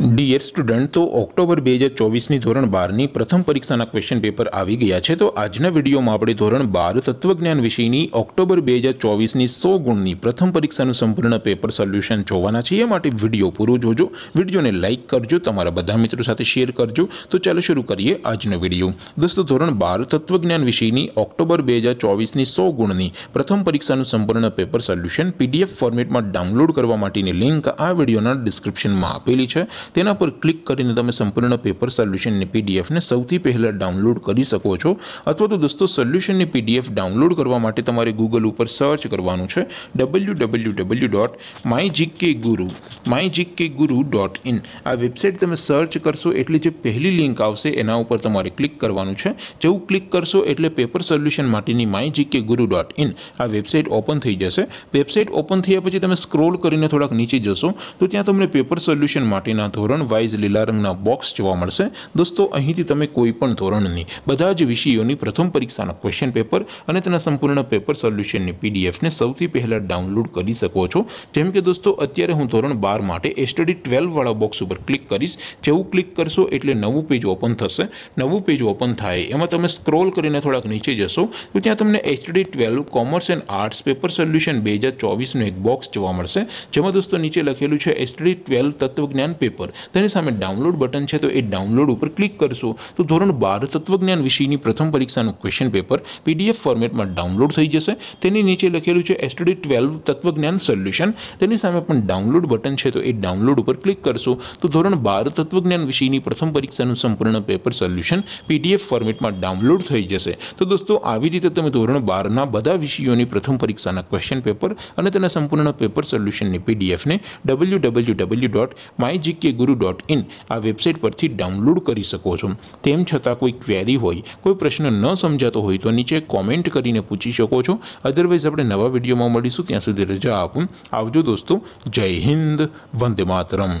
Dear student, तो October 2024 ની ધોરણ 12 ની પ્રથમ પરીક્ષાના ક્વેશ્ચન પેપર આવી ગયા છે। તો આજના વિડીયોમાં આપણે ધોરણ 12 તત્વજ્ઞાન વિષયની ઓક્ટોબર 2024 ની 100 ગુણની પ્રથમ પરીક્ષાનું સંપૂર્ણ પેપર સોલ્યુશન જોવાના છે। એ માટે વિડીયો પૂરો જોજો, વિડીયોને લાઇક કરજો, તમારા બધા મિત્રો સાથે શેર કરજો। તો ચાલો શરૂ કરીએ આજનો વિડીયો। દોસ્તો, ધોરણ 12 તત્વજ્ઞાન વિષયની ઓક્ટોબર 2024 ની 100 ગુણની પ્રથમ પરીક્ષાનું સંપૂર્ણ પેપર સોલ્યુશન PDF ફોર્મેટમાં ડાઉનલોડ કરવા માટેની લિંક આ વિડીયોના ડિસ્ક્રિપ્શનમાં આપેલી છે। तेना पर क्लिक करीने तमे संपूर्ण पेपर सोल्यूशन ने PDF ने सौथी पहला डाउनलॉड करी सको छो। अथवा तो दोस्तों, सोल्यूशन ने PDF डाउनलॉड करवा माटे तमारे गूगल ऊपर सर्च करवानुं छे www.myjkguru.in। आ वेबसाइट तमे सर्च करशो एटले जे पहली लिंक आवशे एना उपर तमारे क्लिक करवानुं छे। जेवुं क्लिक करशो एटले पेपर सोल्यूशन माटेनी myjkguru.in आ वेबसाइट ओपन थई जशे। वेबसाइट ओपन थया पछी तमे स्क्रोल करीने थोड़ाक नीचे जशो तो त्यां तमने पेपर सोल्यूशन माटेना धोरण वाइज लीला रंगना बॉक्स जोवा मळशे। दोस्तों, અહીંથી તમે કોઈપણ ધોરણની બધા જ વિષયોની પ્રથમ પરીક્ષાના ક્વેશ્ચન પેપર અને તેના સંપૂર્ણ પેપર સોલ્યુશનની PDF ને સૌથી પહેલા ડાઉનલોડ કરી શકો છો। જેમ કે દોસ્તો, અત્યારે હું ધોરણ 12 માટે સ્ટડી 12 વાળા બોક્સ ઉપર ક્લિક કરીશ। જેવું ક્લિક કરશો એટલે નવું પેજ ઓપન થશે। નવું પેજ ઓપન થાય એમાં તમે સ્ક્રોલ કરીને થોડાક નીચે જશો તો ત્યાં તમને study 12 commerce and arts paper solution 2024 નો એક બોક્સ જોવા મળશે। જેમાં દોસ્તો નીચે લખેલું છે સ્ટડી 12 તત્વજ્ઞાન પેપર तेनी सामे डाउनलॉड बटन है तो ये डाउनलॉड पर क्लिक करशो तो धोरण 12 तत्वज्ञान विषय की प्रथम परीक्षा क्वेश्चन पेपर PDF फॉर्मेट में डाउनलॉड थी जैसे। नीचे लखेलू है एसटीडी 12 तत्वज्ञान सोल्यूशन तेनी सामे पण डाउनलॉड बटन है तो ये डाउनलॉड पर क्लिक करशो तो धोरण 12 तत्वज्ञान विषय की प्रथम परीक्षा संपूर्ण पेपर सोल्यूशन PDF फॉर्मेट में डाउनलॉड थी जैसे। तो दोस्तों, आवी रीते तमे धोरण 12 ना बधा विषयों की प्रथम परीक्षा क्वेश्चन पेपर अने तेना संपूर्ण पेपर सोल्यूशन PDF ने www.myjkguru.in आ वेबसाइट परथी डाउनलॉड करी सको छो। तेम छतां कोई क्वेरी होय, कोई प्रश्न न समजातो होय तो नीचे कॉमेंट करीने पूछी शको छो। अदरवाइज आपणे नवा विडियोमां मळीशुं, त्यां सुधी रजा आपो। आवजो दोस्तों, जय हिंद, वंदे मातरम।